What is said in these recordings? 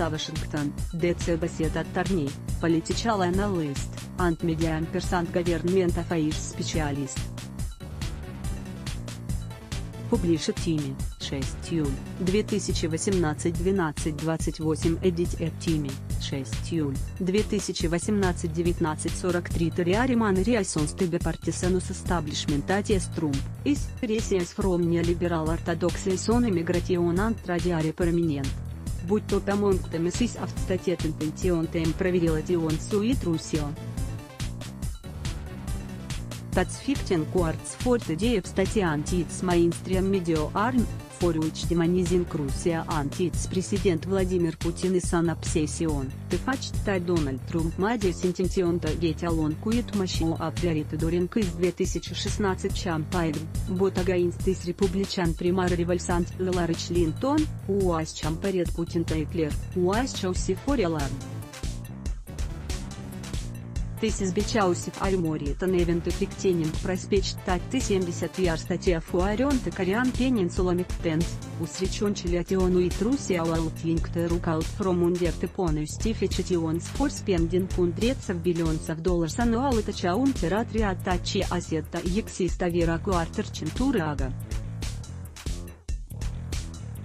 адреса Washington, DC Based Attorney, Political Analyst, and Media & Government Affairs Specialist. Published Time, 6 июль, 2018 12:28 Edited Time, 6 июль, 2018 19:43 Terrariman Reasons to be Partisanus Establishment Against Trump, is Reasons from Neoliberal Orthodoxies on Immigration and Tradiare Permanent. Будь то among the Messies of Statet Intention Tem Providilation Suit Russia. Tatsfiften Quartz for the Day of Stati Anti-Its Mainstream Media Arm, for which demonizing Russia Anti-Its President Vladimir Putin is an obsession, the fact that Donald Trump made his intention to get along with Moscow apparent during his 2016 campaign, but against his Republican primary rivals and Hillary Clinton, who was compared Putin to Hitler, was chosen for election. This is because if I married an event affecting prospect that the 70 years that I found the Korean peninsula McTens, whose reconciliation with Russia will think the rook out from under the punitive for spending hundreds of billions of dollars annually to counter a threat that exists over quarter century ago.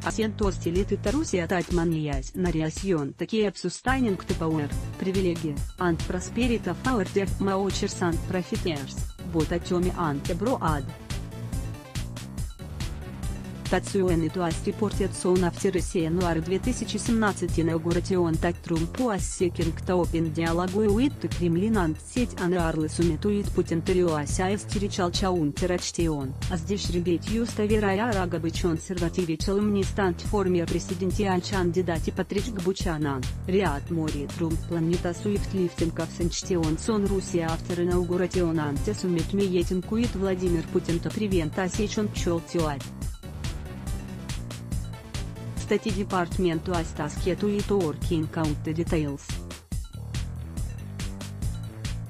Асентости литы Тарусия Татманиясь на Риасьон такие обсустайнинг Тепауэр, привилегии, ант просперита фауэрдев маочерс ант профитерс, бота теми антеброад. Тацуэн и туас репортят сон афти Россия нуар 2017 инаугуратион так Трумпу ассекинг таопин диалогу и уитты Кремлин ант сеть анрарлы сумитуит Путин Тариуася истеричал чаунтерачтион, а здесь ребятью ставирая рагабычон сервативичал имни стант форме президентиаль чандидати Патричк Бучанан, Риат Мори Трумп планета суифт лифтинков сенчтион сон Русия автор инаугуратион анте сумит миетинкуит Владимир Путин то превент асечон пчелтюать. Статьи департаменту Астаскету и Торкин Каунты Детейлс.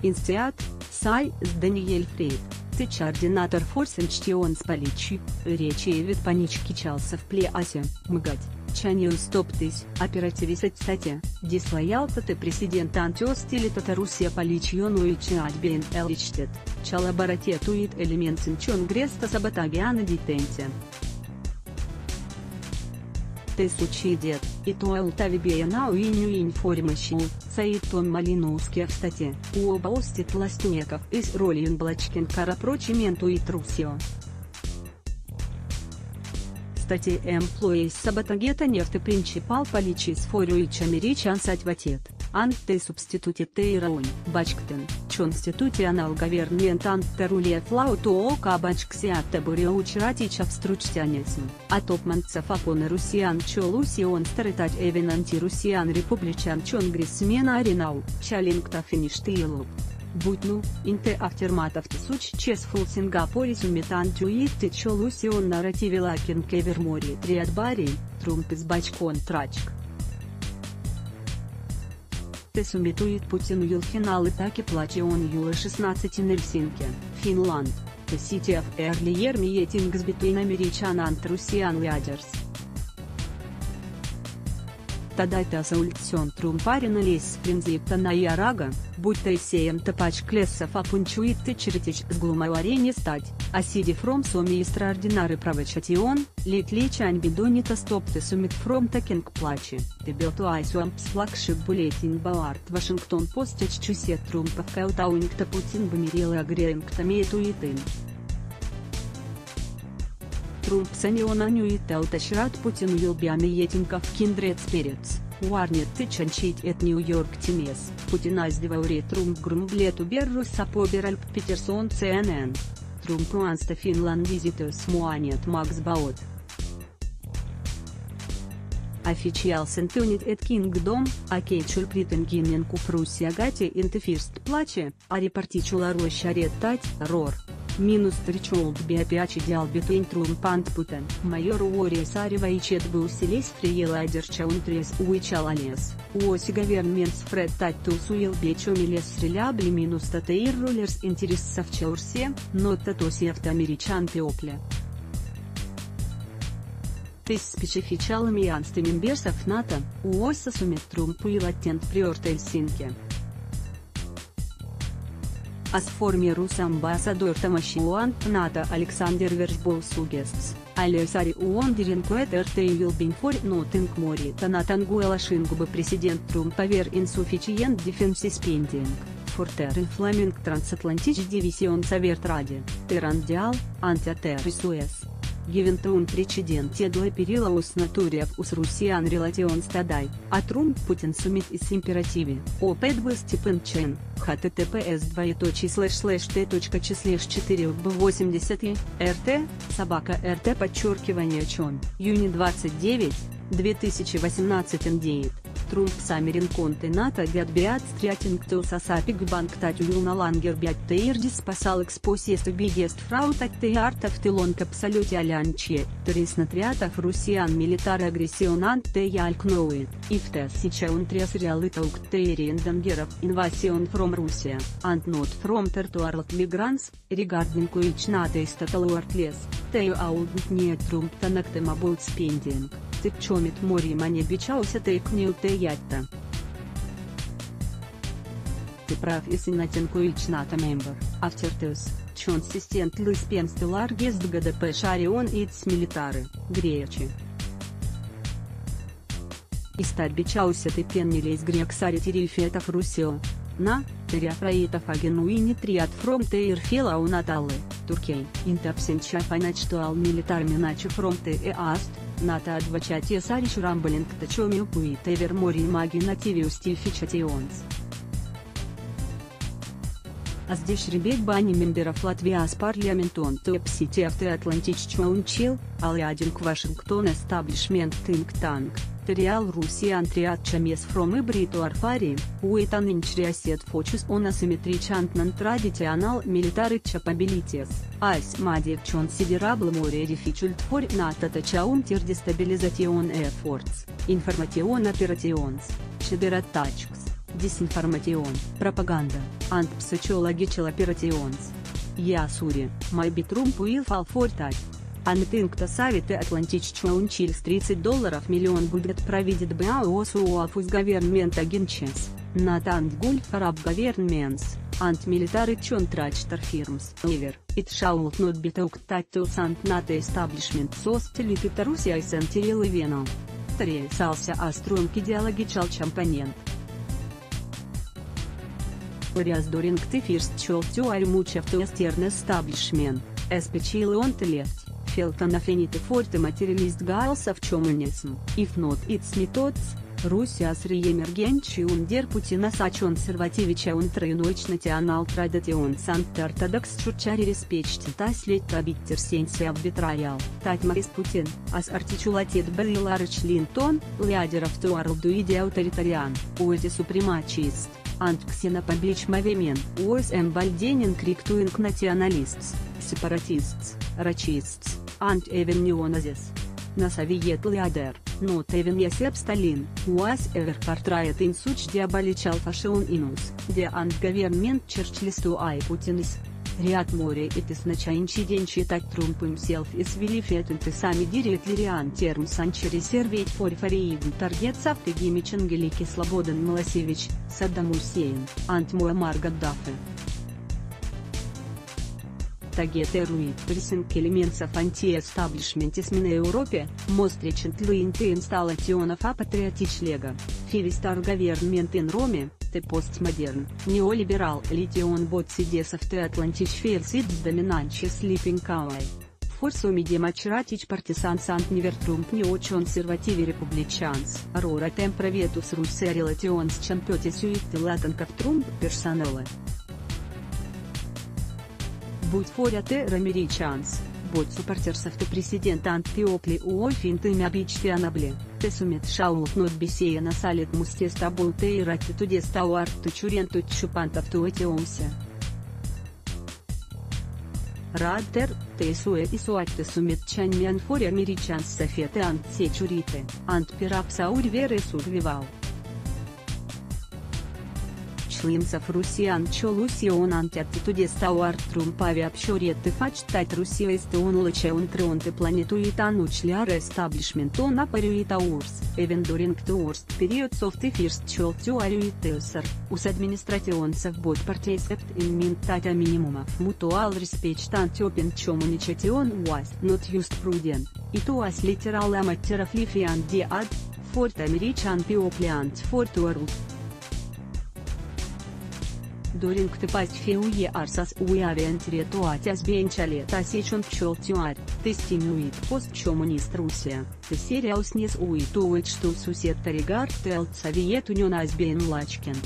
Инстиат, Сай, Даниэль Фрейд, Тичардинатор Форсенштион с Поличи, Речи и Вид Панички Чалса в Плеасе, Мгать, Чанил Стоптысь, Оперативисать Статья, Дислоялта Ты Президент Антиостили Татарусия Поличьон Уичиат Бейн Эличтет, Чалабаратетуит Элемент Сенчон Греста Саботагиана Детенте. Тысячи дед, и туал тавибеяна уинью информащу, саитом малиновских статье, уобаустит ластнеков из роли инблачкин карапрочименту и трусио. Статьи эмплоис саботагета нефты принципал поличис форуич америчан сатьватет, анте субститути тейраунь, бачктен, чонститути анал говернмент антерулия флауту ока бачксиата буреучратич австручтянецм, а топманцев апона русиан чолусион старытать эвен антирусиан републичан чонгрессмена аренау, чалингта фиништилу. Будну, инте автерматов тысуч чесфул Сингаполис уметан тюитты чолусион нарративи лакин кевермори триадбари, Трумп из бачкон трачк. Ты сумитует Путин уил финал Итаки Плачион Юла 16 Нельсинки, Финланд, The City of Earlier Meetings Between American and Russian Leaders. Тадайта Саульцен Трумпарина Лес Фринзипта Наярага, будь то Исеем Тапач Клессов Апунчуит Тичертич с Глумауарене стать, а сиди фром Соми Истраординары Правочатион, Литличань Бидонита Стоп Ты Сумит Фром Такинг Плачи, Ты Белтуайс Уампс Флагшип Буллетин Балард Вашингтон Постич Чусет Трумпов Каутауникта Путин Бамирила Агреингта Мейтуитын. Трумп саниона нюител ташрат Путин уилбиами етинков киндред спиритс, уарнет тычанчить эт Нью-Йорк Тимес, Путина издеваурит Трумп грумблету беррус сапоберальп Питерсон CNN. Трумп уанста Финланд визитус муанет Макс Баот. Официал сентунит эт кингдом, а кейчуль притенгинен купруси агати интефирст плаче, а репортичула рощарет тать рор. Минус тричолд биопячи диал битвин Трумпант Путен, майор Уория Сарева и Чет бы усились фриела Дерчаунтрес Уичалалес, Уоси Говернменс Фред Таттус Уил Бечомилес Релябль минус Татеир Рулерс Интерес Савчаурсе, но Татоси Автоамеричан Пеопля. Тысячи чаламиянсты мемберсов НАТО, УОСа суммит Трумпу и латент приорта Эльсинки. Асформирус амбассадор Тамашиуан НАТО Александр Вершбол сугестс, алесари уон деринкуэт РТ и вилбинфор нотинг мори танатангуэла шингубы президент Трумпавер инсуфичиент дефенсиспендинг, фортер инфламинг трансатлантич дивизион Саверт ради, терандиал, антиатеррисуэс. Гевентун прецедент едла перила ус натуриев ус русиан релатион стадай, а Трумп Путин сумит из императиви, опет бы степен чен, https://t./4b80 и rt, собака rt подчеркивание чон, юни 29, 2018 индеет. Трумп самерин конты НАТО гад биат стриатингту сасапик банк татюил на лангер биат тейрди спасал экспосиесту бигест фраут от теартов тилон к абсолюте алянче, турисна триатов русиан милитар агрессионант теялькноуи, и в тысяча он трес реалы таук тейриен дангеров инвасион фром Русия, ант нот фром тертуарлт мигранс, регардин куич НАТО и статалуартлес, тею аудитнее Трумп танактем аболт спендинг. Чомит море мане бичауся тейк неуте ятта. Ты прав и синатинку ичната мембер, автертус, чон систент лыс пенсты ларгест ГДП шарион итс милитары, гречи. И стать бичауся ты пеннилейс грек сари терифетов русио. На, теряфраитов агенуини триат фром тейрфела у наталы, туркей, интапсенчафаначтуал милитар миначи фром теаст. НАТО адвачатия сарич рамблинг тачомил пуите вермори маги нативиус тифичатионс. А здесь ребек бани мемберов Латвия с парламентон топсити автоатлантич чоунчил, алядинг Вашингтон эстаблишмент тинг-танг, Териал Русиан триат чамес фром и бриту арфари, уитан инчриасет фочус он асимметричантнан традиционал милитары чапабилитес, айс мадиев чон сидерабл море рефичульт фор НАТО тачаун тир дестабилизацион эфортс, информатион операционс, чедерат тачкс. Дезинформатион, пропаганда, антпсичологичел операционс. Я сури, май битрум пуил фалфортать. Антингта савиты Атлантич чоунчильс $30 миллион будет провидит БАОС УАФУС говернмент агенчес, натант гульфараб говернменс, антмилитары чон трачтор фирмс, ивер, ит шаулт нот битаук таттус ант НАТО эстаблишмент состелит ита Русия и сентерил и венал. Трейсался аструмки диалогичал чампанент. Реаздоринг тифирст чолтю альмучев туэстерн эстаблишмен, эспечил он лефт, фелтон афенит и форты материалист гаалсов чомунесм, if not it's methods, Русия с реемергенчи ундер Путина сачон сервативича он троенойч натионал традицион сант-ортодокс чучари респечти таслеть пробиттер сенси обвитраял, татьма из Путин, ас артичулатет Белларыч Линтон, лядеров туарлдуиди аутаритариан, уэти супремачист. Антксена паблич мавемен, ОСМ Бальденин криктуинг националистс, сепаратистс, рачистс, антевен неоназис. На совет лядер, но тевен ясеп Сталин, УАС эвер портрает инсуч диаболичал фашион инус, де антговермент черчлисту ай Путинис. Риат море и ты сначаинчи день читать Трумп имселф и свелифетен ты сами дирит лириан терм санчери сервейт форифариидн таргетс автогимич Ангелики Слободан Милосевич, Саддам Усейн, ант Муаммар Гаддафи. Тагет эруит присинг элементов антиэстаблишментисмина Европе, мостричент лынты инсталлационов а патриотич лего, фивистар говернмент ин Роме. Постмодерн, неолиберал литион бот сидесов ты атлантич ферсид доминанчи слипинг кавай. Форсуми демочратич партисан сант невертрумп неочон сервативи републичанс. Рора темпроветус руссе релатионс чемпете сюитты латанков трумп персонала. Будь форя тер америчанс. Бот суппортерсов ты президент антиопли уофинт имя бичти анабле, ты сумет шаулт нот бисея на салит мустес табул ты и рати тудес тауар тучурен тут чупантов туэтиомся. Радтер, ты суэ и суать ты сумет чань мян фори америчанс софеты ант се чурите, ант пирап саурь веры сурвивал. influența Rusian. Lusionante atitudine sau ar Trump avea pșorie te faci tat Rusia este unul ce întreonte planetuita nuclear establishment on apăruita urs, even during the worst periods of the first ciotiu ariuitesar, us administrationsav bot participt in mintatea minimuma, mutual respect anti-open communication was not used prudent, it was literal amateur fliffy and the ad, fort American people and fort world. During the past few years as we are entering as being a second culture, continued post-communist Russia, the seriousness with which to society regards the Soviet Union as being lacking.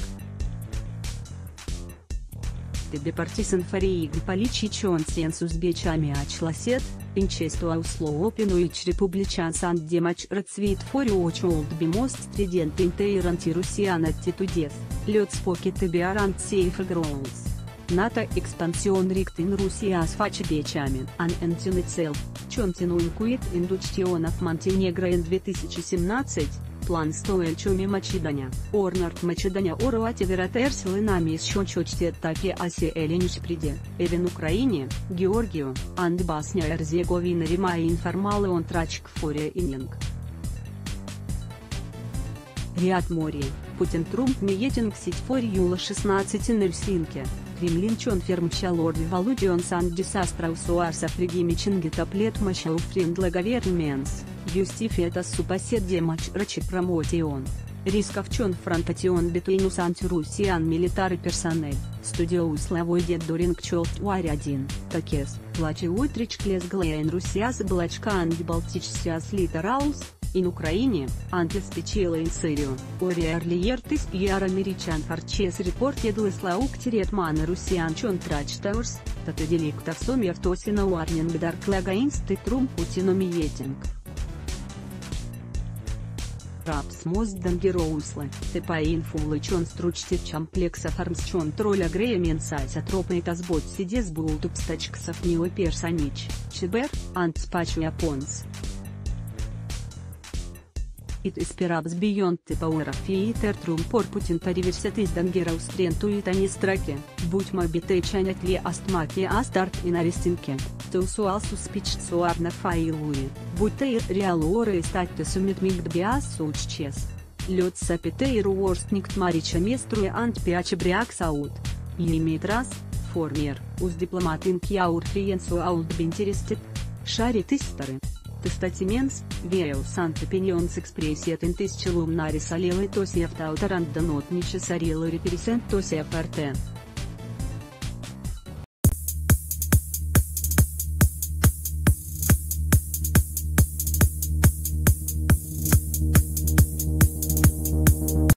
The partisan fatigue politician census became a closet, incestuous law open which Republicans and Democrats with for which would be most strident in their anti-Russian attitudes, let's pocket bear and safer grounds. NATO expansion rigged in Russia as faci became an end in itself, continuing with induction of Montenegro in 2017, plans to enjoy Macedonia, or North Macedonia or whatever else dynamics should take place in Pride, even Ukraine, Georgia, and Bosnia and Herzegovina remain informal on track for evening. Riyad Mori, Putin-Trump meeting set for July 16 in Helsinki. Кремлин confirmed the revolutions and disastrous wars of regime to pledge of friendly governments, justified as supposed democratic promotion. Risk of confrontation between us anti-Russian military personnel, studios avoided during Cold War 1, Takes, Plachi Utrich Klesgley and Russia's Blachka and Baltich's Littorals, in Ukraine, anti-special in Syria, or earlier this year American forces reported less law-actiret man Russian contract towers, that a delict of some years in a warning dark against the Trump-Putin meeting. Raps most dangerously, the painful constructed complex of arms control agreements as atropate as both sides built up stacks of new personage, cyber, and space weapons. It is perhaps beyond the power of either Trump or Putin to reverse this dangerous trend to it any strike, but maybe they can at least make a start in arresting it, those also suspicious are not firewood, but their real war is that the summit might be as such as. Let's hope their worst nightmare comes true and peace breaks out. Limitras, former, us diplomat in our friends who would be interested. Share it history. Testaments, Veils and Opinions Expressed in this column are solely those of the author and do not necessarily represent those of RT.